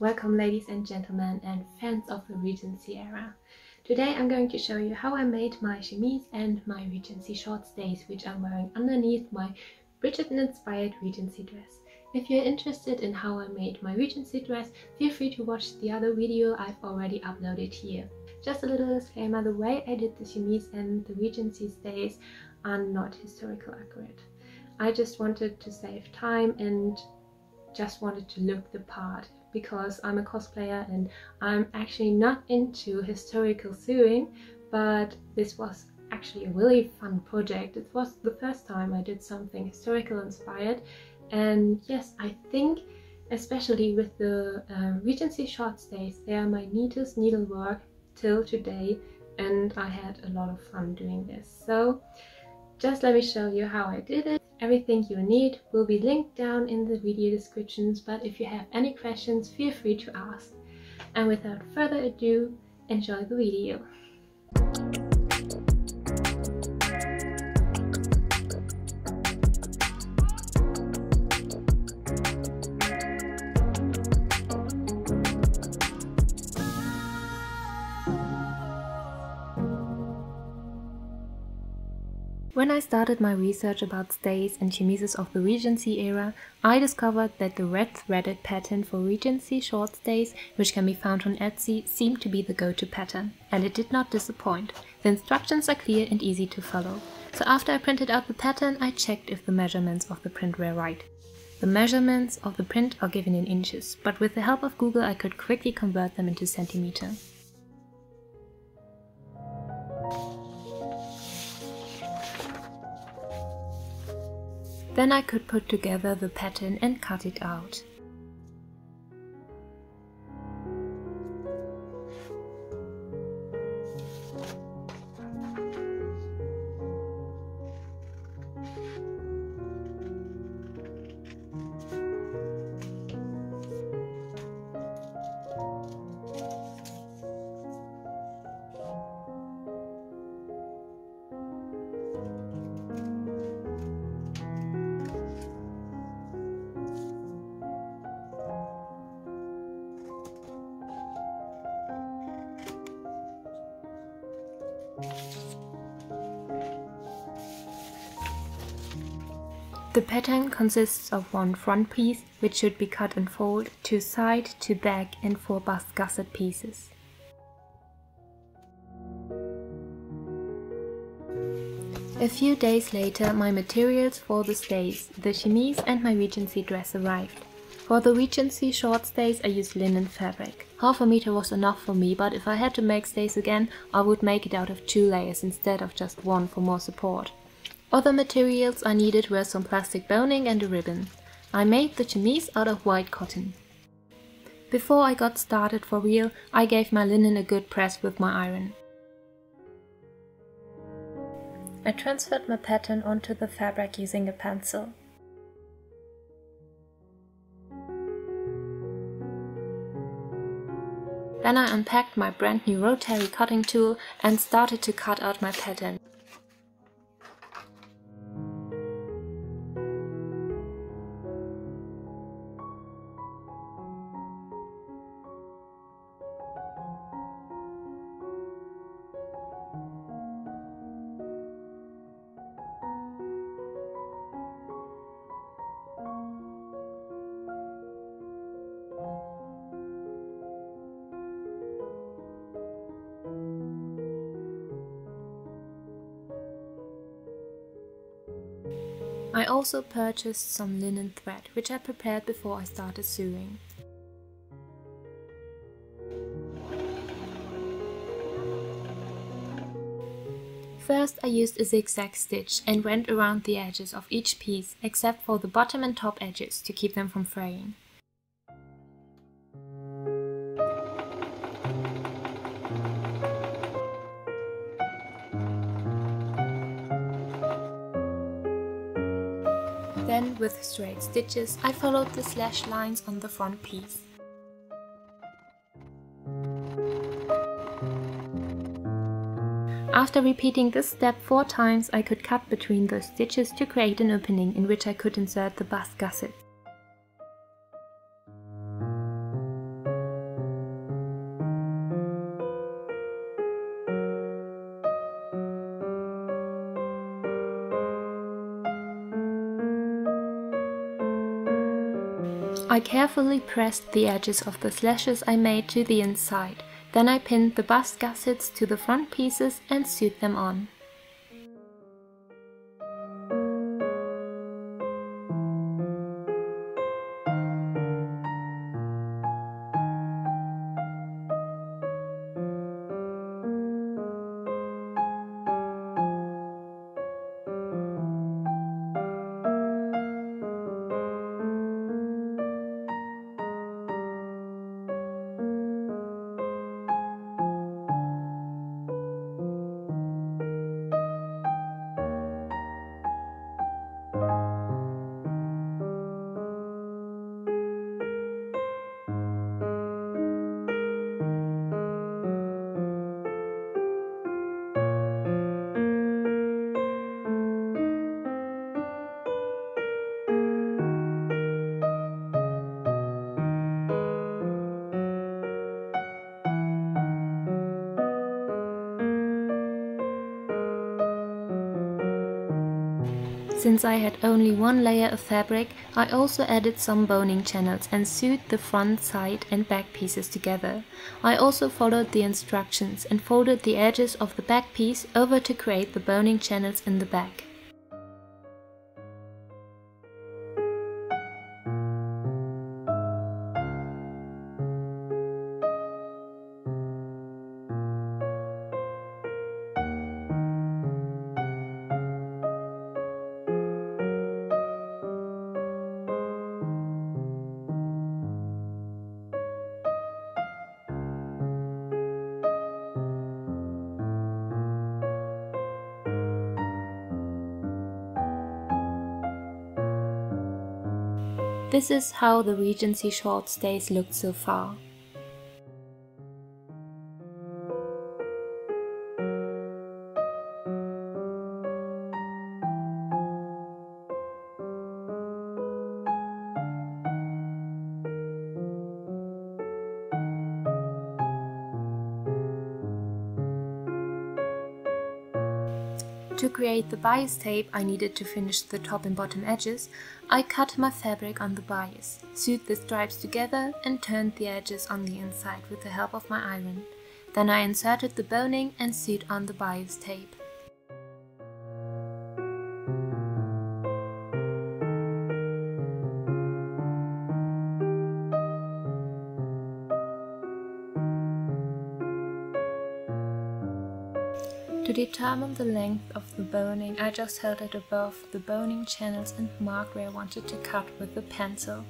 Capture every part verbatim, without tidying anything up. Welcome ladies and gentlemen and fans of the Regency era. Today I'm going to show you how I made my chemise and my Regency short stays, which I'm wearing underneath my Bridgerton inspired Regency dress. If you're interested in how I made my Regency dress, feel free to watch the other video I've already uploaded here. Just a little disclaimer, the way I did the chemise and the Regency stays are not historical accurate. I just wanted to save time and just wanted to look the part, because I'm a cosplayer and I'm actually not into historical sewing, but this was actually a really fun project. It was the first time I did something historical inspired, and yes, I think especially with the uh, Regency short stays, they are my neatest needlework till today, and I had a lot of fun doing this. So just let me show you how I did it. Everything you need will be linked down in the video descriptions, but if you have any questions, feel free to ask. And without further ado, enjoy the video. When I started my research about stays and chemises of the Regency era, I discovered that the red-threaded pattern for Regency short stays, which can be found on Etsy, seemed to be the go-to pattern. And it did not disappoint. The instructions are clear and easy to follow. So after I printed out the pattern, I checked if the measurements of the print were right. The measurements of the print are given in inches, but with the help of Google I could quickly convert them into centimeter. Then I could put together the pattern and cut it out. The pattern consists of one front piece, which should be cut and fold, two side, two back and four bust gusset pieces. A few days later my materials for the stays, the chemise and my Regency dress arrived. For the Regency short stays I used linen fabric. Half a meter was enough for me, but if I had to make stays again, I would make it out of two layers instead of just one for more support. Other materials I needed were some plastic boning and a ribbon. I made the chemise out of white cotton. Before I got started for real, I gave my linen a good press with my iron. I transferred my pattern onto the fabric using a pencil. Then I unpacked my brand new rotary cutting tool and started to cut out my pattern. I also purchased some linen thread, which I prepared before I started sewing. First I used a zigzag stitch and went around the edges of each piece, except for the bottom and top edges, to keep them from fraying. Then, with straight stitches, I followed the slash lines on the front piece. After repeating this step four times, I could cut between the stitches to create an opening in which I could insert the bust gusset. I carefully pressed the edges of the slashes I made to the inside. Then I pinned the bust gussets to the front pieces and sewed them on. Since I had only one layer of fabric, I also added some boning channels and sewed the front, side and back pieces together. I also followed the instructions and folded the edges of the back piece over to create the boning channels in the back. This is how the Regency short stays looked so far. To create the bias tape I needed to finish the top and bottom edges, I cut my fabric on the bias, sewed the stripes together and turned the edges on the inside with the help of my iron. Then I inserted the boning and sewed on the bias tape. To determine the length of the boning, I just held it above the boning channels and marked where I wanted to cut with the pencil.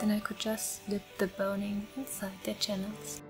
Then I could just slip the boning inside the channels.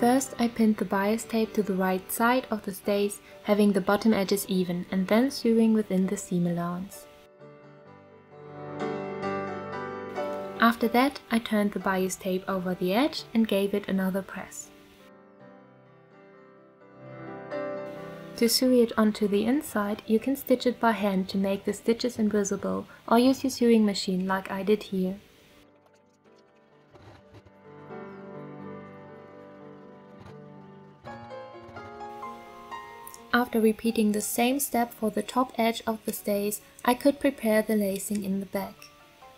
First I pinned the bias tape to the right side of the stays, having the bottom edges even, and then sewing within the seam allowance. After that I turned the bias tape over the edge and gave it another press. To sew it onto the inside, you can stitch it by hand to make the stitches invisible, or use your sewing machine like I did here. After repeating the same step for the top edge of the stays, I could prepare the lacing in the back.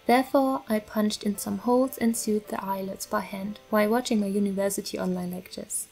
Therefore, I punched in some holes and sewed the eyelets by hand while watching my university online lectures.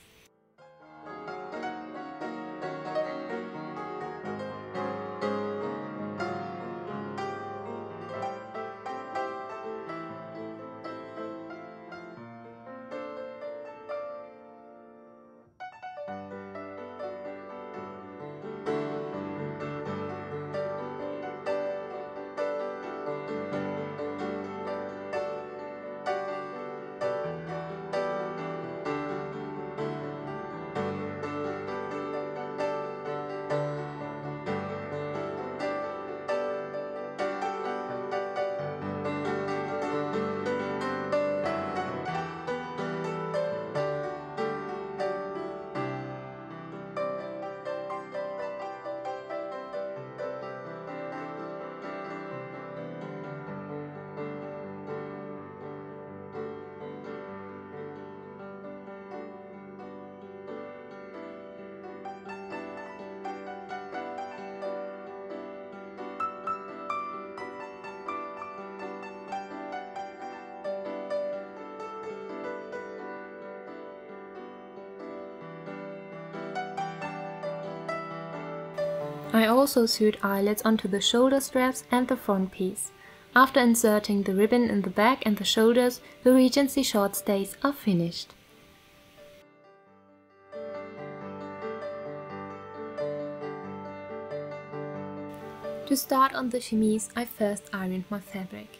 I also sewed eyelets onto the shoulder straps and the front piece. After inserting the ribbon in the back and the shoulders, the Regency short stays are finished. To start on the chemise, I first ironed my fabric.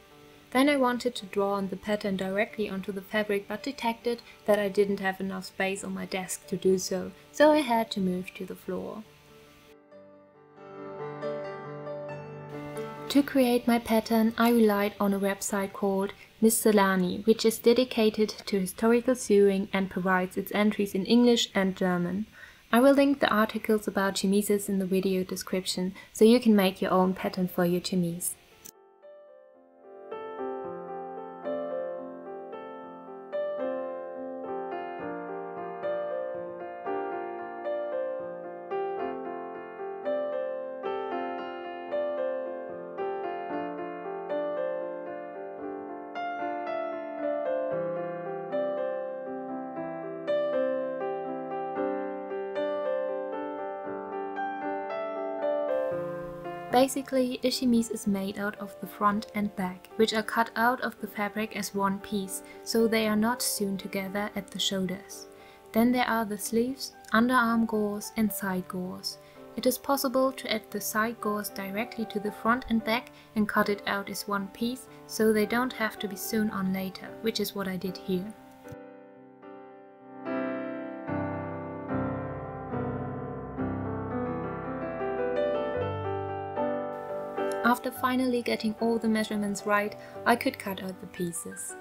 Then I wanted to draw on the pattern directly onto the fabric, but detected that I didn't have enough space on my desk to do so, so I had to move to the floor. To create my pattern, I relied on a website called Miss Solani, which is dedicated to historical sewing and provides its entries in English and German. I will link the articles about chemises in the video description, so you can make your own pattern for your chemise. Basically, a chemise is made out of the front and back, which are cut out of the fabric as one piece, so they are not sewn together at the shoulders. Then there are the sleeves, underarm gauze and side gauze. It is possible to add the side gauze directly to the front and back and cut it out as one piece, so they don't have to be sewn on later, which is what I did here. After finally getting all the measurements right, I could cut out the pieces.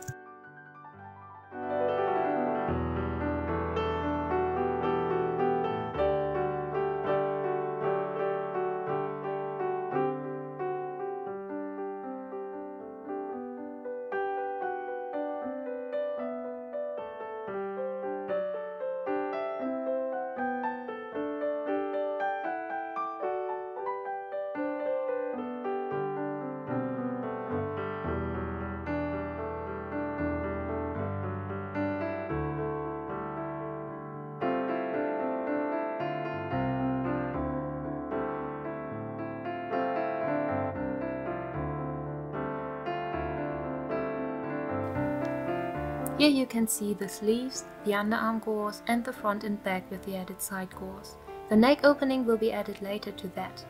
Here you can see the sleeves, the underarm gauze and the front and back with the added side gauze. The neck opening will be added later to that.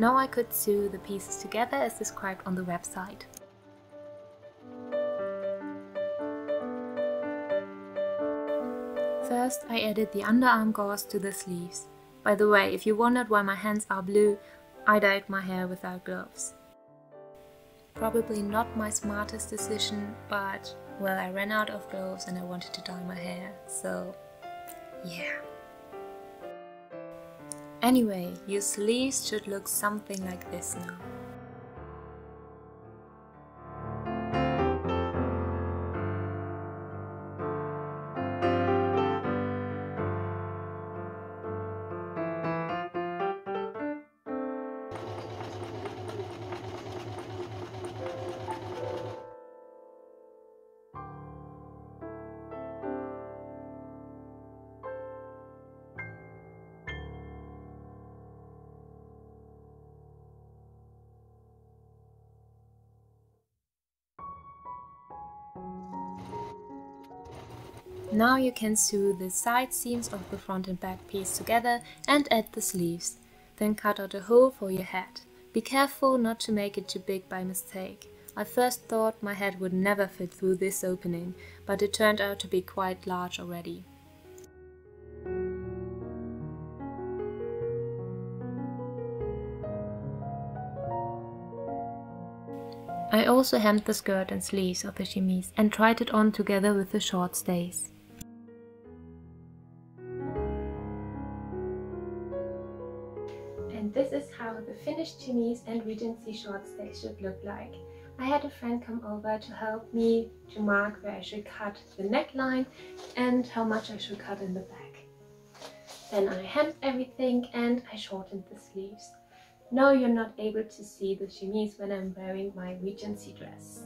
Now I could sew the pieces together as described on the website. First I added the underarm gauze to the sleeves. By the way, if you wondered why my hands are blue, I dyed my hair without gloves. Probably not my smartest decision, but well, I ran out of gloves and I wanted to dye my hair, so yeah. Anyway, your sleeves should look something like this now. Now you can sew the side seams of the front and back piece together and add the sleeves. Then cut out a hole for your head. Be careful not to make it too big by mistake. I first thought my head would never fit through this opening, but it turned out to be quite large already. I also hemmed the skirt and sleeves of the chemise and tried it on together with the short stays. This is how the finished chemise and Regency short stays should look like. I had a friend come over to help me to mark where I should cut the neckline and how much I should cut in the back. Then I hemmed everything and I shortened the sleeves. Now you're not able to see the chemise when I'm wearing my Regency dress.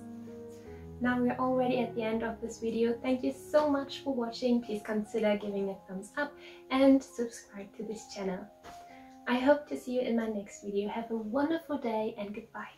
Now we're already at the end of this video. Thank you so much for watching. Please consider giving a thumbs up and subscribe to this channel. I hope to see you in my next video. Have a wonderful day and goodbye.